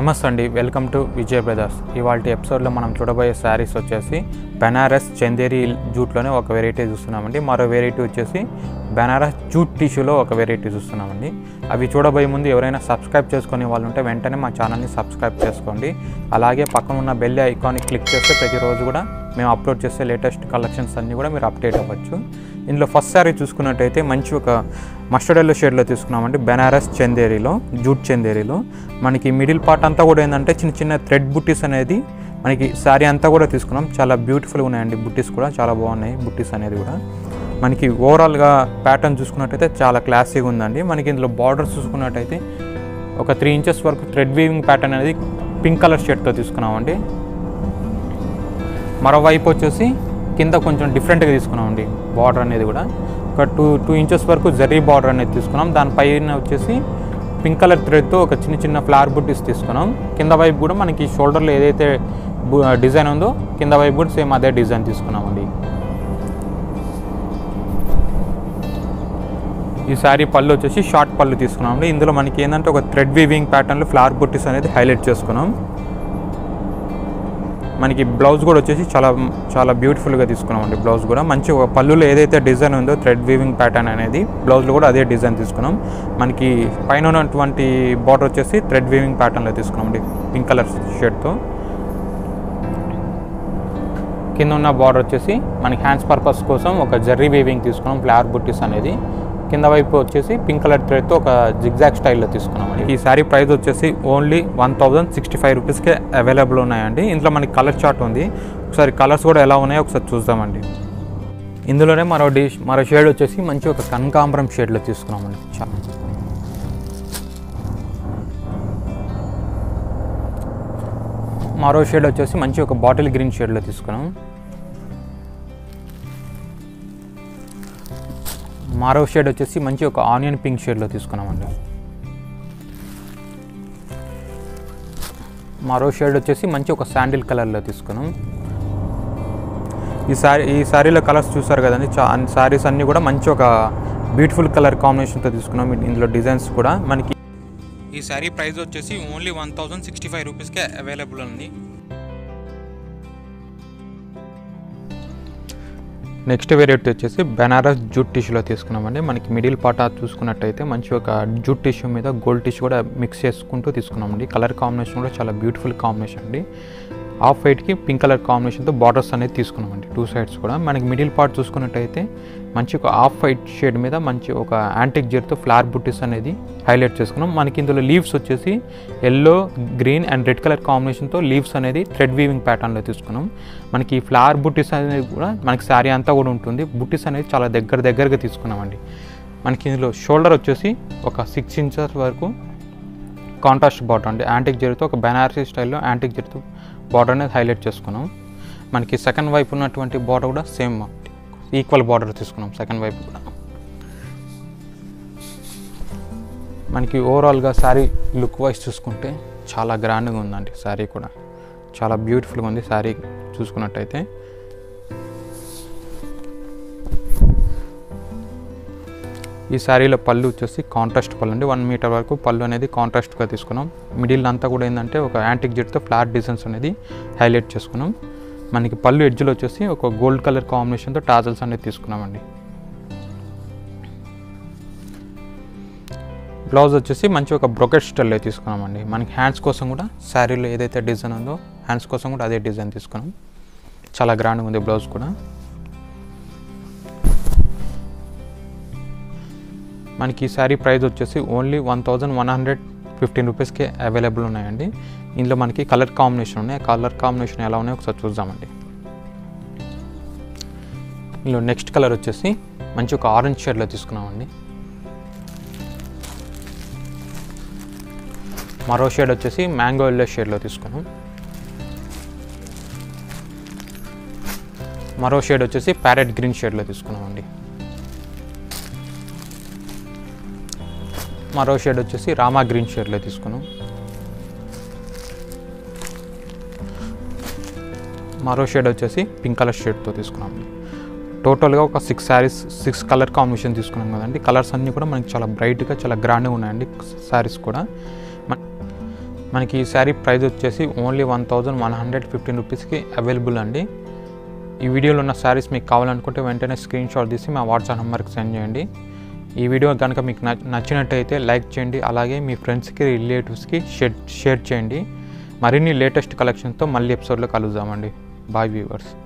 नमस्ते अंडी welcome to Vijay brothers इवाल्टी एपिसोड लो मनम चूडबोये सारीस वच्चेसी बनारस चंदेरी जूट लोने ओक वेरैटी चूस्तुन्नामंडी मरो वेरैटी वच्चेसी बनारस जूट टिश्यू लो ओक वेरैटी चूस्तुन्नामंडी अभी चूडबोये मुंदु एवरैना सब्स्क्राइब चेसुकोने वाळ्ळु उंटे वेंटने मा चानल नि सब्स्क्राइब चेसुकोंडी अलागे पक्कन उन्न बेल ऐकान नि क्लिक चेस्ते प्रति रोजु कूडा मेमु अप्लोड चेसे लेटेस्ट कलेक्शन्स अन्नी कूडा मीरु अपडेट अव्वच्चु इंदुलो फस्ट सारी चूसुकुन्नट्लयिते मंची ओक मस्टर्ड येलो शेड लो तीसुकुन्नामंडि बनारस चंदेरीलो जूट चंदेरीलो मनकी मिडिल पार्ट अंता कूडा एंदंटे चिन्न चिन्न थ्रेड बूटीस अनेदी मनकी सारी अंता कूडा तीसुकुन्नाम चाला ब्यूटीफुल गा उन्नायंडि बूटीस कूडा चाला बागुन्नायि बूटीस अनेदी कूडा मनकी ओवराल गा पैटर्न चूसुकुन्नट्लयिते चाला क्लासी गा उंदंडि मनकी इंदुलो बॉर्डर्स चूसुकुन्नट्लयिते ओक 3 इंचेस वरकु थ्रेड वीविंग पैटर्न अनेदी पिंक कलर शेड तो तीसुकुन्नामंडि మరోవైపు వచ్చేసి కింద కొంచెం డిఫరెంట్ గా తీసుకున్నామండి బార్డర్ అనేది కూడా ఒక 2 ఇంచెస్ వరకు జరీ బార్డర్ అనేది తీసుకున్నాం దానిపైన వచ్చేసి పింక్ కలర్ థ్రెడ్ తో ఒక చిన్న చిన్న ఫ్లవర్ బుట్టీస్ తీసుకున్నాం కింద వైపు కూడా మనకి షోల్డర్ లో ఏదైతే డిజైన్ ఉందో కింద వైపు కూడా సేమ్ అదే డిజైన్ తీసుకున్నామండి ఈ సారీ పళ్ళు వచ్చేసి షార్ట్ పళ్ళు తీసుకున్నామండి ఇందులో మనకి ఏందంటే ఒక థ్రెడ్ వీవింగ్ ప్యాటర్న్ లో ఫ్లవర్ బుట్టీస్ అనేది హైలైట్ చేసుకున్నాం मन की ब्लौज चला चला ब्यूटिफुल ब्लौज मैं पल्लू एदे डिजाइन हो थ्रेड वीविंग पैटर्न अने ब्लौज अदे डिजाइन तस्कना मन की पैन बॉर्डर वे thread weaving pattern तस्कना pink colour shade तो किंद बॉर्डर वे मन की हैंड्स पर्पस कोसम जर्री वीविंग फ्लावर बूटीस अने కింద వైపు వచ్చేసి పింక్ కలర్ థ్రెడ్ తో ఒక జిగ్జాగ్ స్టైల్ లో తీసుకున్నామండి ఈ సారీ ప్రైస్ వచ్చేసి ఓన్లీ 1065 రూపాయస్ కే అవైలబుల్ ఉన్నాయండి ఇందులో మనకి కలర్ చార్ట్ ఉంది ఒకసారి కలర్స్ కూడా ఎలా ఉన్నాయో ఒకసారి చూద్దామండి ఇందులోనే మరో షేడ్ వచ్చేసి మంచి ఒక కనకాంబరం షేడ్ లో తీసుకున్నామండి మరో షేడ్ వచ్చేసి మంచి ఒక బాటిల్ గ్రీన్ షేడ్ లో తీసుకున్నాం मारो शेड वे मंची ओक आनियन पिंक शेड तीसुकुन्नामंडि मारो शेड वे मंची ओक सैंडल कलर लो तीसुकुन्नाम ई सारी लो कलर्स चूसारु कदंडि सारीस अन्नी कूडा मंची ओक ब्यूटिफुल कलर कांबिनेशन तो तीसुकुन्नाम इंदुलो डिजाइन्स कूडा मनकी ई सारी प्राइस वच्चेसी ओन्ली 1065 रूपीस के अवेलेबल उंदी నెక్స్ట్ వేరియట్ వచ్చేసి బనారస్ జూట్ టిష్యూలో తీసుకున్నామండి మనకి మిడిల్ పార్ట్ చూసుకున్నట్లయితే మంచి ఒక జూట్ టిష్యూ మీద గోల్డ్ టిష్యూ కూడా మిక్స్ చేసుకుంటూ తీసుకున్నామండి కలర్ కాంబినేషన్ కూడా చాలా బ్యూటిఫుల్ కాంబినేషన్ అండి హాఫ్ వైట్ కి పింక్ కలర్ కాంబినేషన్ తో బోర్డర్స్ అనేది తీసుకున్నామండి టూ సైడ్స్ కూడా మనకి మిడిల్ పార్ట్ చూసుకున్నట్లయితే మంచి ఒక హాఫ్ వైట్ షేడ్ మీద మంచి ఒక యాంటిక్ జెర్తో ఫ్లవర్ బుట్టీస్ అనేది హైలైట్ చేసుకున్నాం మనకి ఇందులో లీవ్స్ వచ్చేసి yellow green and red colour combination తో లీవ్స్ అనేది థ్రెడ్ వీవింగ్ ప్యాటర్న్ లో తీసుకున్నాం మనకి ఈ ఫ్లవర్ బుట్టీస్ అనేది కూడా మనకి సారీ అంతా కూడా ఉంటుంది బుట్టీస్ అనేది చాలా దగ్గరగా తీసుకున్నామండి మనకి ఇందులో షోల్డర్ వచ్చేసి ఒక 6 ఇంచెస్ వరకు కాంట్రాస్ట్ బార్డర్ అండి యాంటిక్ జెర్తో ఒక బనారసి స్టైల్లో యాంటిక్ జెర్తో बॉर्डर ने हाईलाइट చేసుకున్నాం मन की सेकंड వైపు ఉన్నటువంటి बॉर्डर కూడా సేమ్ ఈక్వల్ बॉर्डर తీసుకున్నాం సెకండ్ వైపు కూడా मन की ఓవరాల్ గా సారీ లుక్ వైస్ చూసుకుంటే చాలా గ్రాండ్ గా ఉందండి సారీ కూడా చాలా బ్యూటిఫుల్ గా ఉంది సారీ చూసుకున్నట్లయితే ఈ సారీలో పళ్ళు వచ్చేసి కాంట్రాస్ట్ పళ్ళు అండి 1 మీటర్ వరకు పళ్ళు అనేది కాంట్రాస్ట్ గా తీసుకున్నాం మిడిల్ అంతా కూడా ఏందంటే ఒక యాంటిక్ జెట్ తో ఫ్లాట్ డిజైన్స్ అనేది హైలైట్ చేసుకున్నాం మనకి పళ్ళు ఎడ్జ్ లో వచ్చేసి ఒక గోల్డ్ కలర్ కాంబినేషన్ తో టాజల్స్ అనేది తీసుకున్నామండి బ్లౌజ్ వచ్చేసి మంచి ఒక బ్రోకెట్ స్టైల్ లో తీసుకున్నామండి మనకి హ్యాండ్స్ కోసం కూడా సారీలో ఏదైతే డిజైన్ ఉందో హ్యాండ్స్ కోసం కూడా అదే డిజైన్ తీసుకున్నాం చాలా గ్రాండ్ గా ఉంది బ్లౌజ్ కూడా मन की सारी प्राइस वच्चेसी ओनली 1115 रूपीस के अवेलेबल उन्नायंडी इंदुलो मन की कलर कांबिनेशन उन्नायि कलर कांबिनेशन एला उन्नायो ఒకసారి చూద్దామండి ఇందులో నెక్స్ట్ కలర్ వచ్చేసి మంచి ఒక ఆరెంజ్ షేడ్ లో తీసుకున్నామండి మరో షేడ్ వచ్చేసి మ్యాంగో yellow షేడ్ లో తీసుకున్నాం మరో షేడ్ వచ్చేసి ప్యారెట్ గ్రీన్ షేడ్ లో తీసుకున్నామండి మరో షేడ్ వచ్చేసి రామా గ్రీన్ షేడ్ లో తీసుకున్నాం మరో షేడ్ వచ్చేసి పింక్ కలర్ షేడ్ తో తీసుకున్నాం టోటల్ గా ఒక 6 సారీస్ 6 కలర్ కాంబినేషన్ తీసుకున్నాం కదండి కలర్స్ అన్ని కూడా మనకి చాలా బ్రైట్ గా చాలా గ్రాండ్ గా ఉన్నాయండి సారీస్ కూడా मन की सारी प्राइस वच्चेसी ओनली 1115 रूपीस की अवेलबल अंडी। ఈ వీడియోలో ఉన్న సారీస్ మీకు కావాలనుకుంటే వెంటనే స్క్రీన్ షాట్ తీసి మా వాట్సాప్ నంబర్కి సెండ్ చేయండి। ఈ వీడియో గనుక మీకు నచ్చినట్లయితే లైక్ చేయండి, అలాగే మీ ఫ్రెండ్స్ కి రిలేటివ్స్ కి షేర్ చేయండి। మరిన్ని లేటెస్ట్ కలెక్షన్స్ తో మళ్ళీ ఎపిసోడ్ లో కలుద్దామండి। Bye viewers.